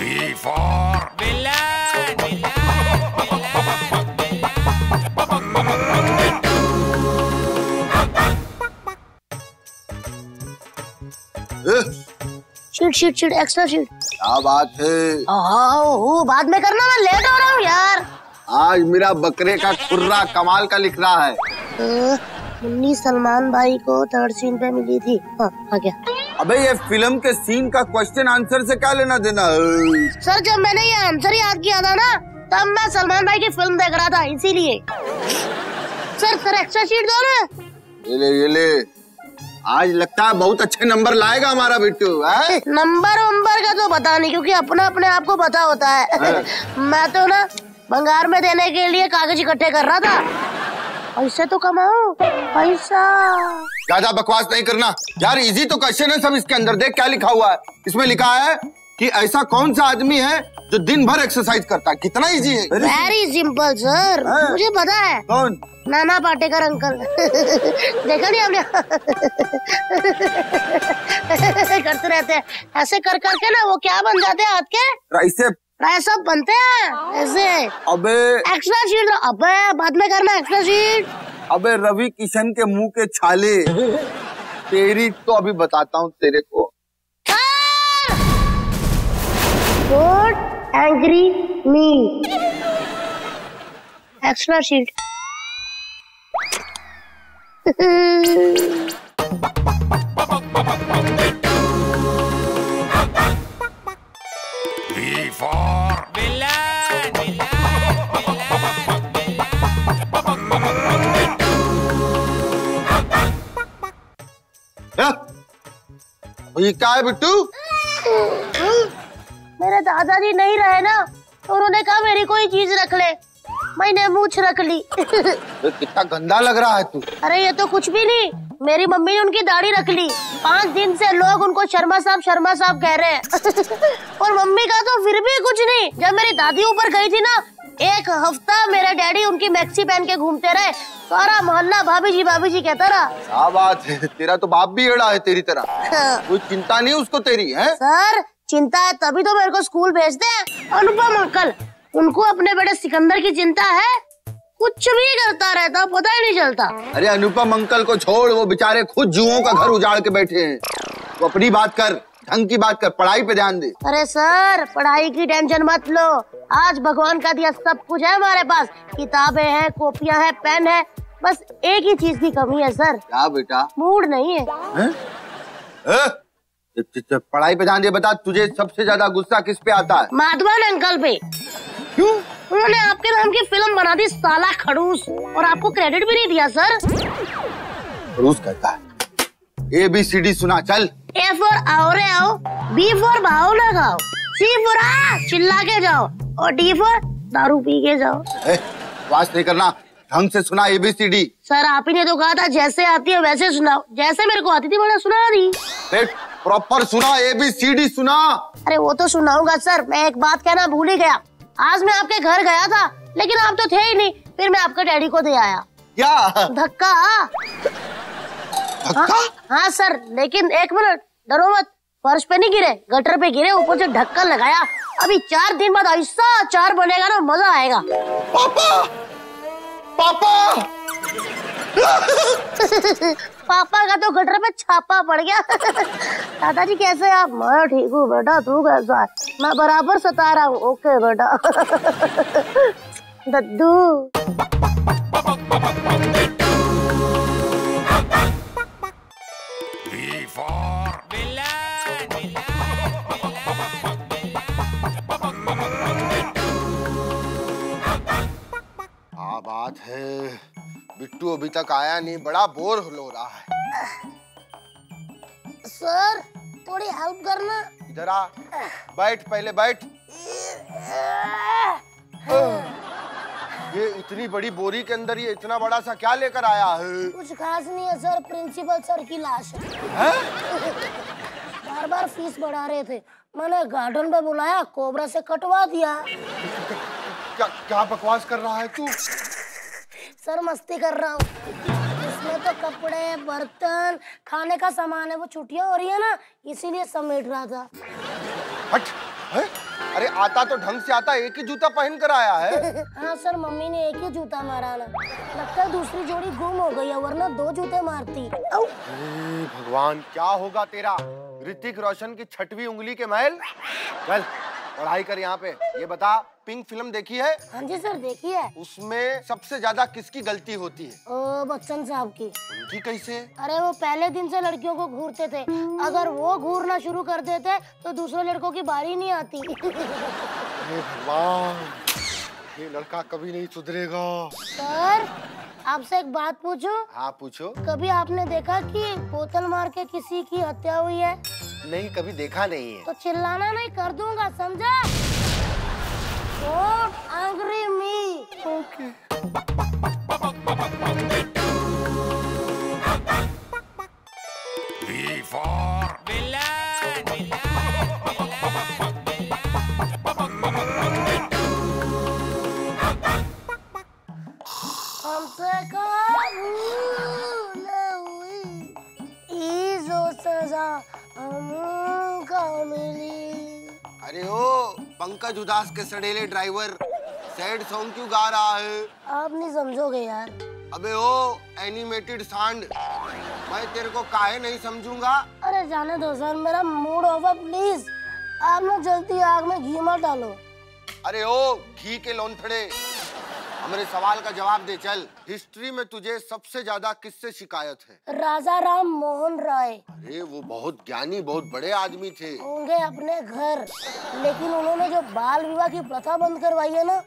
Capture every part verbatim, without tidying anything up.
B for Bilal, Bilal, Bilal, Bilal. Bittu Bak Bak. Shoot, shoot, shoot, extra shoot. क्या बात है? ओह, बाद में करना, मैं लेट हो रहा हूँ यार। आज मेरा बकरे का खुर्रा कमाल का लिख रहा है। मुन्नी सलमान भाई को थर्ड सीन पे मिली थी। हाँ, हाँ क्या? अबे ये फिल्म के सीन का क्वेश्चन आंसर से क्या लेना देना है? सर जब मैंने ये आंसर याद किया था ना, तब मैं सलमान भाई की फिल्म देख रहा था, इसीलिए। सर सर एक्स्ट्रा शीट दो ना। ये ले ये ले। आज लगता है बहुत अच्छे नंबर लाएगा हमारा बिट्टू। है नंबर वंबर का तो पता नहीं, क्योंकि अपना अपने आप को पता होता है। मैं तो ना बंगार में देने के लिए कागज इकट्ठे कर रहा था। पैसे तो कमाओ, पैसा। ज्यादा बकवास नहीं करना यार, इजी तो क्वेश्चन है सब। इसके अंदर देख क्या लिखा हुआ है। इसमें लिखा है कि ऐसा कौन सा आदमी है जो दिन भर एक्सरसाइज करता है। कितना इजी है। वेरी सिंपल सर, मुझे पता है। कौन? नाना पाटेकर अंकल। देखा नहीं हमने। करते रहते हैं ऐसे कर करके ना, वो क्या बन जाते हैं हाथ के, ऐसा बनते हैं ऐसे। अबे एक्स्ट्रा शीट। अबे बाद में करना एक्स्ट्रा शीट। अबे रवि किशन के मुंह के छाले। तेरी तो अभी बताता हूँ तेरे को। Don't angry me. Extra sheet. For Bilal, Bilal, Bilal, Bilal. ये क्या है बिट्टू? मेरे दादाजी नहीं रहे ना, उन्होंने कहा मेरी कोई चीज रख ले, मैंने मूछ रख ली। कितना गंदा लग रहा है तू। अरे ये तो कुछ भी नहीं, मेरी मम्मी ने उनकी दाढ़ी रख ली। पाँच दिन से लोग उनको शर्मा साहब शर्मा साहब कह रहे हैं। और मम्मी का तो फिर भी कुछ नहीं। जब मेरी दादी ऊपर गई थी ना, एक हफ्ता मेरा डैडी उनकी मैक्सी पहन के घूमते रहे। सारा मोहल्ला भाभी जी भाभी जी कहता रहा। क्या बात है, तेरा तो बाप भी एड़ा है तेरी तरह। कोई चिंता नहीं उसको तेरी है। सर चिंता है, तभी तो मेरे को स्कूल भेजते हैं। अनुपम अंकल, उनको अपने बेटे सिकंदर की चिंता है, कुछ भी करता रहता, पता ही नहीं चलता। अरे अनुपम अंकल को छोड़, वो बेचारे खुद जुओं का घर उजाड़ के बैठे हैं। तो अपनी बात कर, ढंग की बात कर, पढ़ाई पे ध्यान दे। अरे सर पढ़ाई की टेंशन मत लो, आज भगवान का दिया सब कुछ है हमारे पास। किताबें हैं, कॉपियां हैं, पेन है, बस एक ही चीज की कमी है सर। क्या बेटा? मूड नहीं है। है? है? पढ़ाई पे ध्यान दे। बता तुझे सबसे ज्यादा गुस्सा किस पे आता है? माधवन अंकल पे। क्यों? उन्होंने आपके नाम की फिल्म बना दी साला खड़ूस, और आपको क्रेडिट भी नहीं दिया सर। खड़ूस कहता है। ए बी सी डी सुना चल। ए फॉर आओरे आओ, बी फॉर भाव लगाओ, सी फॉर आ चिल्ला के जाओ, और डी फॉर दारू पी के जाओ। वास नहीं करना, ढंग से सुना A B C D. Sir आप ही ने तो कहा था जैसे आती है वैसे सुनाओ, जैसे मेरे को आती थी मैंने सुना दी। प्रॉपर सुना, ए बी सी डी सुना। अरे वो तो सुनाऊंगा सर, मैं एक बात कहना भूल ही गया। आज मैं आपके घर गया था, लेकिन आप तो थे ही नहीं, फिर मैं आपका डैडी को दे आया। क्या धक्का? धक्का? हाँ, हाँ सर, लेकिन एक मिनट, डरो मत, फर्श पे नहीं गिरे, गटर पे गिरे, ऊपर से धक्का लगाया। अभी चार दिन बाद ऐसा अचार बनेगा ना, मजा आएगा। पापा पापा पापा का तो गटर पे छापा पड़ गया। दादाजी कैसे आप? मैं ठीक हूँ बेटा, तू कैसा है? मैं बराबर सता रहा हूँ। ओके बेटा। दद्दू। हाँ बात है, बिट्टू अभी तक आया नहीं, बड़ा बोर हो रहा है। सर थोड़ी हेल्प करना। इधर आ, बैठ, पहले बैठ। ये इतनी बड़ी बोरी के अंदर ये इतना बड़ा सा क्या लेकर आया है? कुछ खास नहीं है सर, प्रिंसिपल सर की लाश है। बार बार फीस बढ़ा रहे थे, मैंने गार्डन में बुलाया, कोबरा से कटवा दिया। क्या क्या बकवास कर रहा है तू? सर मस्ती कर रहा हूँ। इसमें तो कपड़े, बर्तन, खाने का सामान है, वो छुट्टियां हो रही है ना, इसीलिए समेट रहा था। हट, आता तो ढंग से आता, एक ही जूता पहन कर आया है। हाँ सर, मम्मी ने एक ही जूता मारा ना, लगता है दूसरी जोड़ी गुम हो गई है, वरना दो जूते मारती। भगवान, क्या होगा तेरा? ऋतिक रोशन की छठवीं उंगली के महल। चल पढ़ाई कर। यहाँ पे ये बता, पिंक फिल्म देखी है? हाँ जी सर, देखी है। उसमें सबसे ज्यादा किसकी गलती होती है? ओ, बच्चन साहब की। उनकी कैसे? अरे वो पहले दिन से लड़कियों को घूरते थे, अगर वो घूरना शुरू कर देते तो दूसरे लड़कों की बारी नहीं आती। भगवान, ये लड़का कभी नहीं सुधरेगा। सर आपसे एक बात पूछूं? हाँ पूछो। कभी आपने देखा कि बोतल मार के किसी की हत्या हुई है? नहीं, कभी देखा नहीं है। तो चिल्लाना नहीं, कर दूंगा, समझा? Don't angry me. Okay. B for villain, villain, villain, villain. हमसे कब भूल हुई, इज़ो सज़ा हमको मिली। अरे ओ पंकज उदास के सड़ेले ड्राइवर, सैड सॉन्ग क्यों गा रहा है? आप नहीं समझोगे यार। अबे ओ एनिमेटेड सांड, मैं तेरे को काहे नहीं समझूंगा। अरे जाने दो सर, मेरा मूड ऑफ है, प्लीज आप ना जल्दी आग में घी मत डालो। अरे ओ घी के लोंथड़े, हमारे सवाल का जवाब दे। चल, हिस्ट्री में तुझे सबसे ज्यादा किससे शिकायत है? राजा राम मोहन राय। अरे वो बहुत ज्ञानी, बहुत बड़े आदमी थे। होंगे अपने घर, लेकिन उन्होंने जो बाल विवाह की प्रथा बंद करवाई है ना,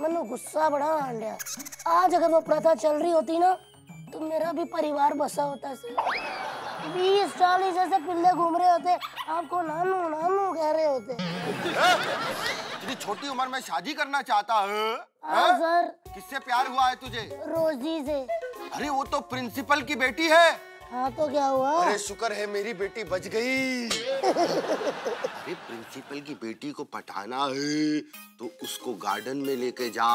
मैंने गुस्सा बड़ा आ गया। आज अगर वो प्रथा चल रही होती ना, तो मेरा भी परिवार बसा होता। बीस चालीस ऐसे पिल्ले घूम रहे होते, आपको नानू नानू कह रहे होते। इतनी छोटी उम्र में शादी करना चाहता है? हाँ सर। किससे प्यार हुआ है तुझे? रोजी से। अरे वो तो प्रिंसिपल की बेटी है। हाँ तो क्या हुआ? अरे शुक्र है मेरी बेटी बच गई। अरे प्रिंसिपल की बेटी को पटाना है तो उसको गार्डन में लेके जा,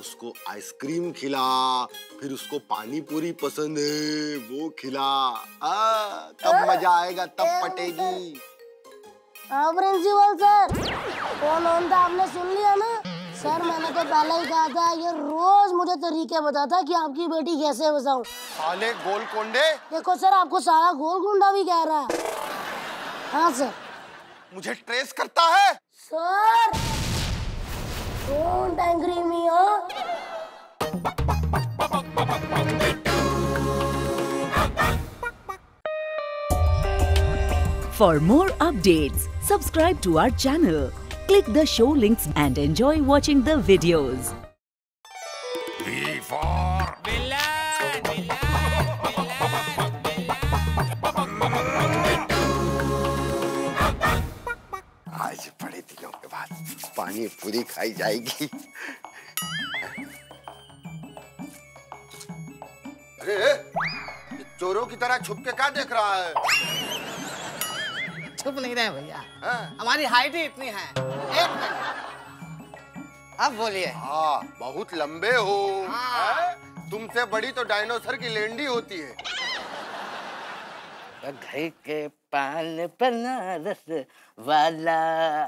उसको आइसक्रीम खिला, फिर उसको पानी पूरी पसंद है वो खिला। आ, तब आ? मजा आएगा, तब पटेगी। हाँ प्रिंसिपल सर, कौन होता आपने सुन लिया ना? सर मैंने तो पहले ही कहा था, ये रोज मुझे तरीके बताता कि आपकी बेटी कैसे बसाऊं। साले गोलकोंडे। देखो सर, आपको सारा गोलकोंडा भी कह रहा है। हाँ सर। मुझे ट्रेस करता है sir. Don't angry me. For more updates, subscribe to our channel. Click the show links and enjoy watching the videos. B for villain, villain. आज बड़े दिनों के बाद पानी पूरी खाई जाएगी। अरे चोरों की तरह छुप के क्या देख रहा है? छुप नहीं रहे भैया, हमारी हाइट ही इतनी है। एक मिनट, अब बोलिए। हाँ बहुत लंबे हो। तुमसे बड़ी तो डायनोसर की लेंडी होती है। घर के पान बनारस वाला। आ,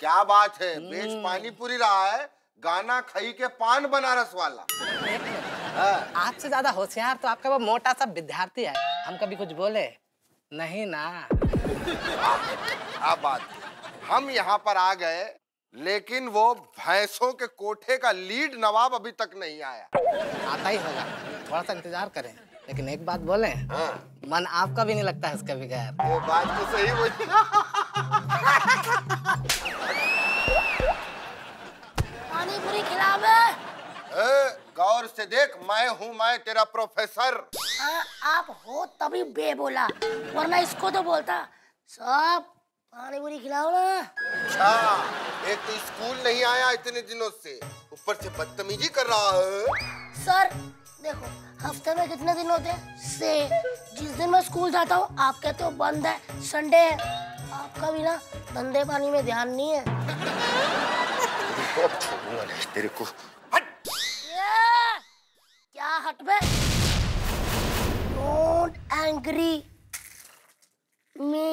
क्या बात है, बेच पानी पूरी रहा है, गाना खाई के पान बनारस वाला। आपसे ज्यादा होशियार तो आपका वो मोटा सा विद्यार्थी है। हम कभी कुछ बोले नहीं ना। आप बात, हम यहाँ पर आ गए लेकिन वो भैंसों के कोठे का लीड नवाब अभी तक नहीं आया। आता ही होगा, थोड़ा सा इंतजार करें। लेकिन एक बात बोले, हाँ। मन आपका भी नहीं लगता है इसका बगैर। वो बात तो सही बोली। पानी पूरी खिला बे। गौर से देख, मैं हूँ, मैं तेरा प्रोफेसर। आ, आप हो तभी बे बोला, वरना इसको तो बोलता। सब पानी पूरी खिलाओ ना। अच्छा, एक तो स्कूल नहीं आया इतने दिनों से, ऊपर से बदतमीजी कर रहा है। सर देखो, हफ्ते में कितने दिन होते हैं? से जिस दिन मैं स्कूल जाता हूँ आप कहते हो बंद है, संडे है। आपका भी ना धंधे पानी में ध्यान नहीं है। तेरे को क्या हट बे? Don't angry me.